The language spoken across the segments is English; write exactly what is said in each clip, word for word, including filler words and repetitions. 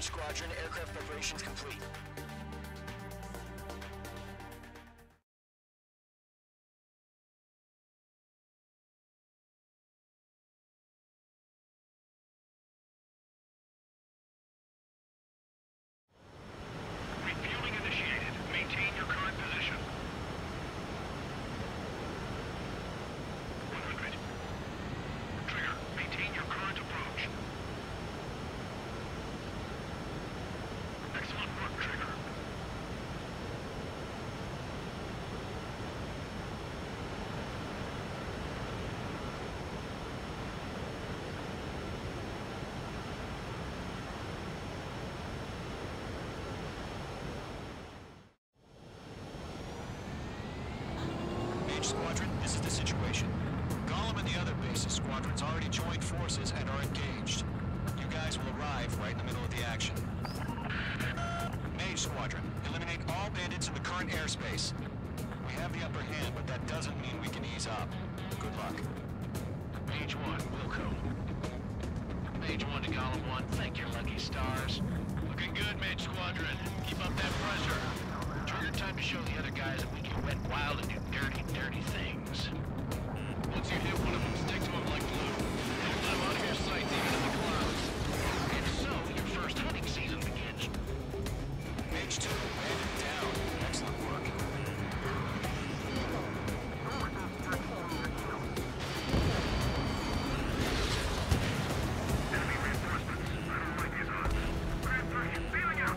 Mage Squadron, aircraft preparations complete. Squadron, this is the situation. Gollum and the other bases squadrons already joined forces and are engaged. You guys will arrive right in the middle of the action. Mage Squadron, eliminate all bandits in the current airspace. We have the upper hand, but that doesn't mean we can ease up. Good luck. Mage One, Wilco. Mage One to Gollum One, thank your lucky stars. Looking good, Mage Squadron. Keep up that pressure. Trigger time to show the other guys that we can wet wild and do dirty, dirty things. Once you hit one of them, stick to them like glue. And I'm out of your sights, even in the clouds. And so, your first hunting season begins. Mage two, bandit down. Excellent work. Enemy reinforcements. I don't like these odds. Grand three, sailing out.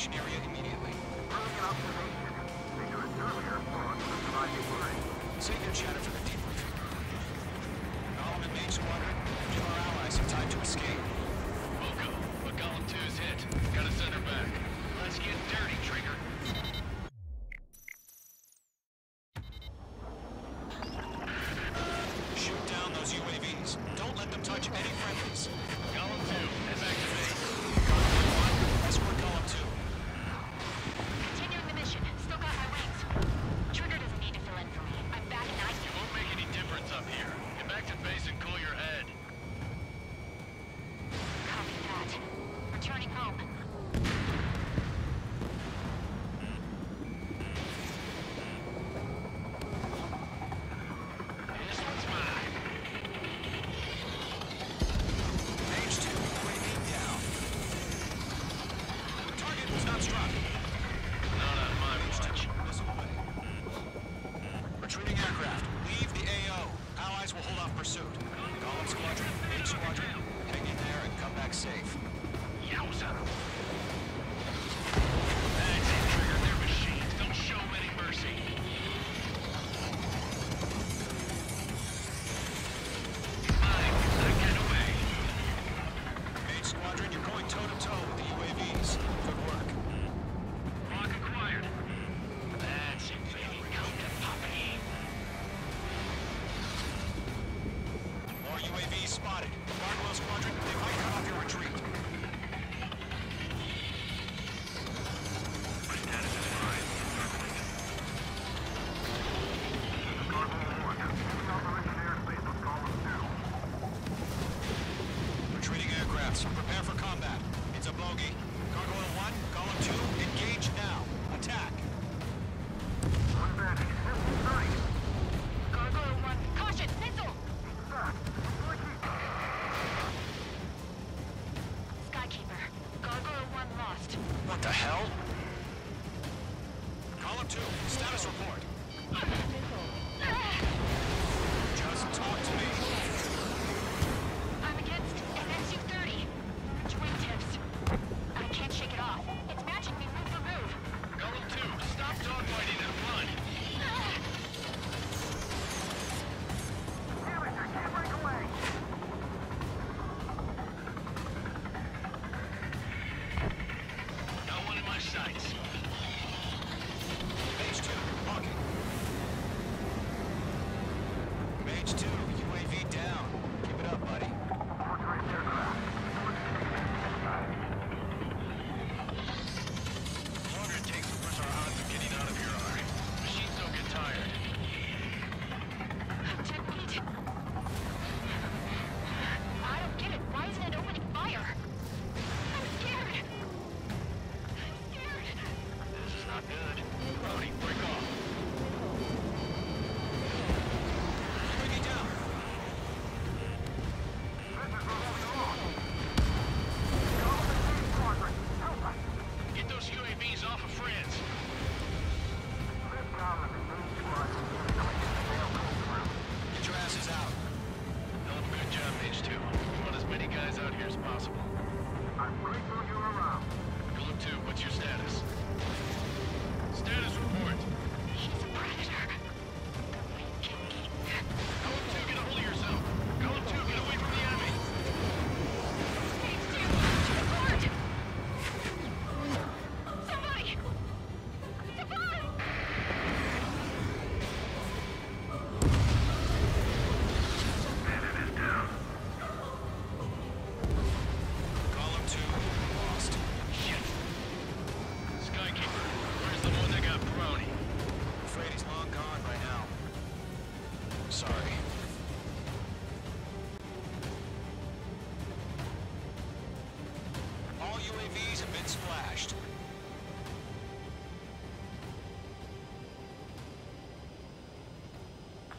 observation area immediately. Early observation. They do it earlier, but it's not too worried. Save your chatter for the debriefing. Gollum and Mage Squadron, kill our allies in time to escape. Wilco, but Gollum two's hit. Gotta send her back. Let's get dirty, Trigger. Shoot down those U A Vs. Don't let them touch any friendlies. Gollum two is activated. Gollum one, escort Gollum two. Continuing the mission. Still got my wings. Trigger doesn't need to fill in for me. I'm back in I C. It won't make any difference up here. Get back to base and cool your head. Copy that. Returning home. Prepare for combat. It's a bogey. Gargoyle one, Gollum two, engage now. Attack. One batting, missile strike. Gargoyle one, caution, missile! Skykeeper, Gargoyle one lost. What the hell? Gollum two, status report. Just talk to me.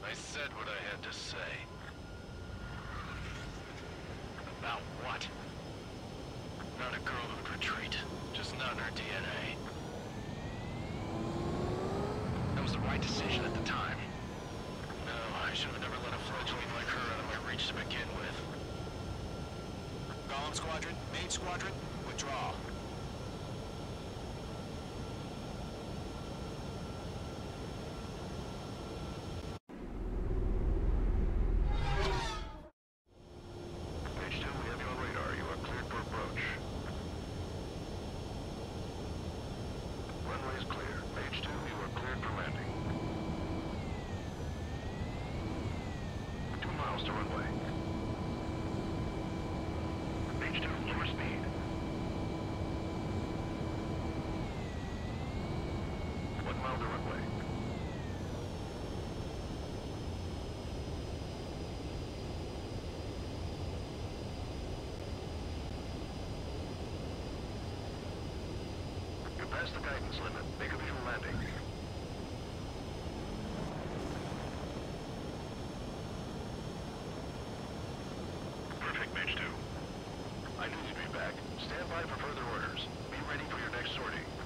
I said what I had to say. About what? Not a girl who'd retreat, just not in her D N A. That was the right decision at the time. No, I should have never let a fledgling like her out of my reach to begin with. Gollum Squadron, Mage Squadron, withdraw. the runway. You passed the guidance limit. Make a visual landing. Perfect, Mage two. I knew you'd be back. Stand by for further orders. Be ready for your next sortie.